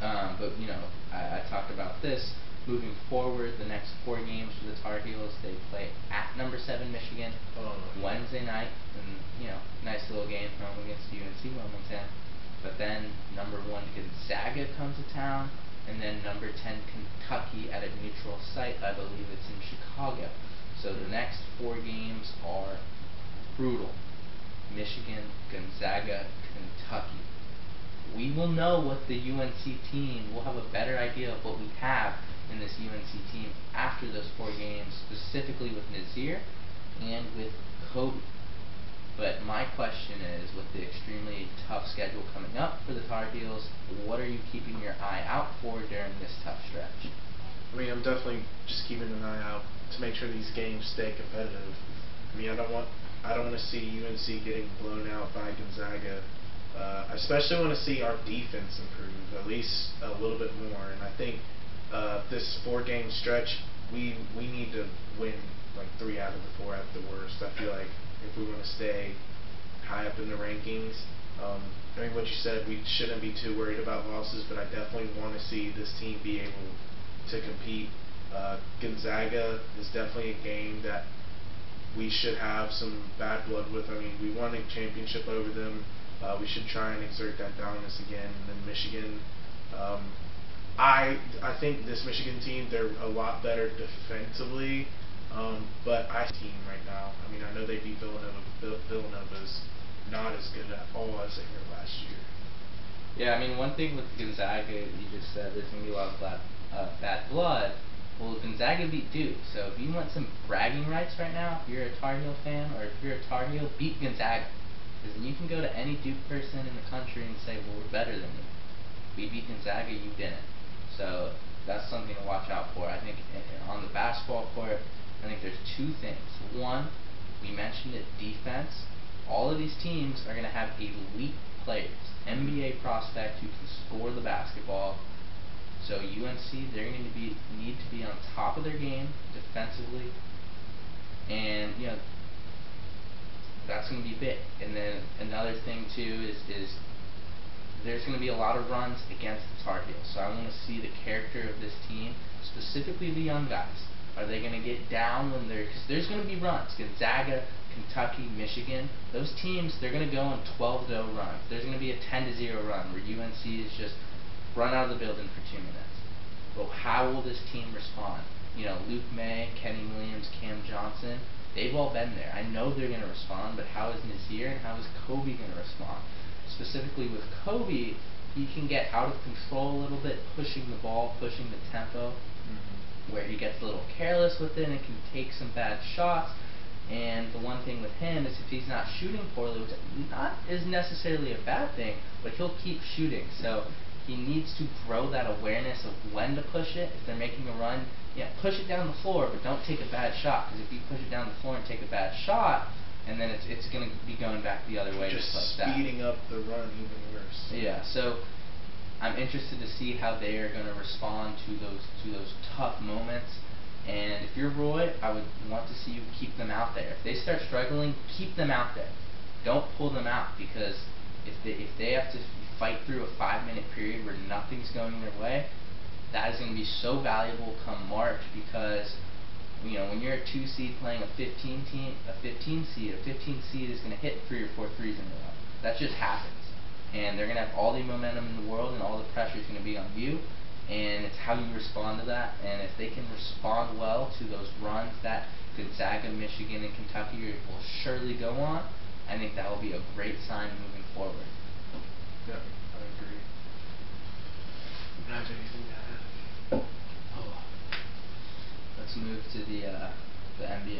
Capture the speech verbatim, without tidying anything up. Um, but, you know, I, I talked about this. Moving forward, the next four games for the Tar Heels, they play at number seven Michigan oh, Wednesday night, and you know, nice little game from against U N C Wilmington. But then number one Gonzaga comes to town, and then number ten Kentucky at a neutral site. I believe it's in Chicago. So the next four games are brutal: Michigan, Gonzaga, Kentucky. We will know what the U N C team. We'll have a better idea of what we have in this U N C team after those four games, specifically with Nazir and with Kobe. But my question is, with the extremely tough schedule coming up for the Tar Heels, what are you keeping your eye out for during this tough stretch? I mean, I'm definitely just keeping an eye out to make sure these games stay competitive. I mean, I don't want I don't want to see U N C getting blown out by Gonzaga. Uh, I especially want to see our defense improve at least a little bit more, and I think Uh, this four-game stretch, we we need to win like three out of the four at the worst. I feel like if we want to stay high up in the rankings, um, I mean, what you said, we shouldn't be too worried about losses, but I definitely want to see this team be able to compete. Uh, Gonzaga is definitely a game that we should have some bad blood with. I mean, we won a championship over them. Uh, we should try and exert that dominance again. And then Michigan. Um, I I think this Michigan team, they're a lot better defensively, um, but I team right now. I mean, I know they beat Villanova, but Villanova's not as good at all as they were last year. Yeah, I mean, one thing with Gonzaga, you just said there's going to be a lot of bad, uh, bad blood. Well, Gonzaga beat Duke, so if you want some bragging rights right now, if you're a Tar Heel fan or if you're a Tar Heel, beat Gonzaga. Because then you can go to any Duke person in the country and say, well, we're better than you. We beat Gonzaga, you didn't. So that's something to watch out for. I think on the basketball court, I think there's two things. One, we mentioned it, defense. All of these teams are going to have elite players, N B A prospects who can score the basketball. So U N C, they're going to be need to be on top of their game defensively, and you know that's going to be big. And then another thing too is is. There's going to be a lot of runs against the Tar Heels, so I want to see the character of this team, specifically the young guys. Are they going to get down when they're... Because there's going to be runs. Gonzaga, Kentucky, Michigan, those teams, they're going to go on twelve to zero runs. There's going to be a ten to zero run where U N C is just run out of the building for two minutes. But how will this team respond? You know, Luke May, Kenny Williams, Cam Johnson, they've all been there. I know they're going to respond, but how is Nazir and how is Kobe going to respond? Specifically with Kobe, he can get out of control a little bit, pushing the ball, pushing the tempo, mm-hmm. where he gets a little careless with it and can take some bad shots. And the one thing with him is if he's not shooting poorly, which not is necessarily a bad thing, but he'll keep shooting. So he needs to grow that awareness of when to push it. If they're making a run, yeah, push it down the floor, but don't take a bad shot. Because if you push it down the floor and take a bad shot, and then it's it's going to be going back the other way. Just, just like speeding that. up the run even worse. Yeah, so I'm interested to see how they are going to respond to those to those tough moments. And if you're Roy, I would want to see you keep them out there. If they start struggling, keep them out there. Don't pull them out, because if they, if they have to fight through a five-minute period where nothing's going their way, that is going to be so valuable come March, because you know, when you're a two seed playing a fifteen team, a fifteen seed, a fifteen seed is going to hit three or four threes in a row. That just happens, and they're going to have all the momentum in the world, and all the pressure is going to be on you. And it's how you respond to that. And if they can respond well to those runs that Gonzaga, Michigan, and Kentucky will surely go on, I think that will be a great sign moving forward. Yeah, I agree. I don't have anything to add. Let's move to the, uh, the N B A.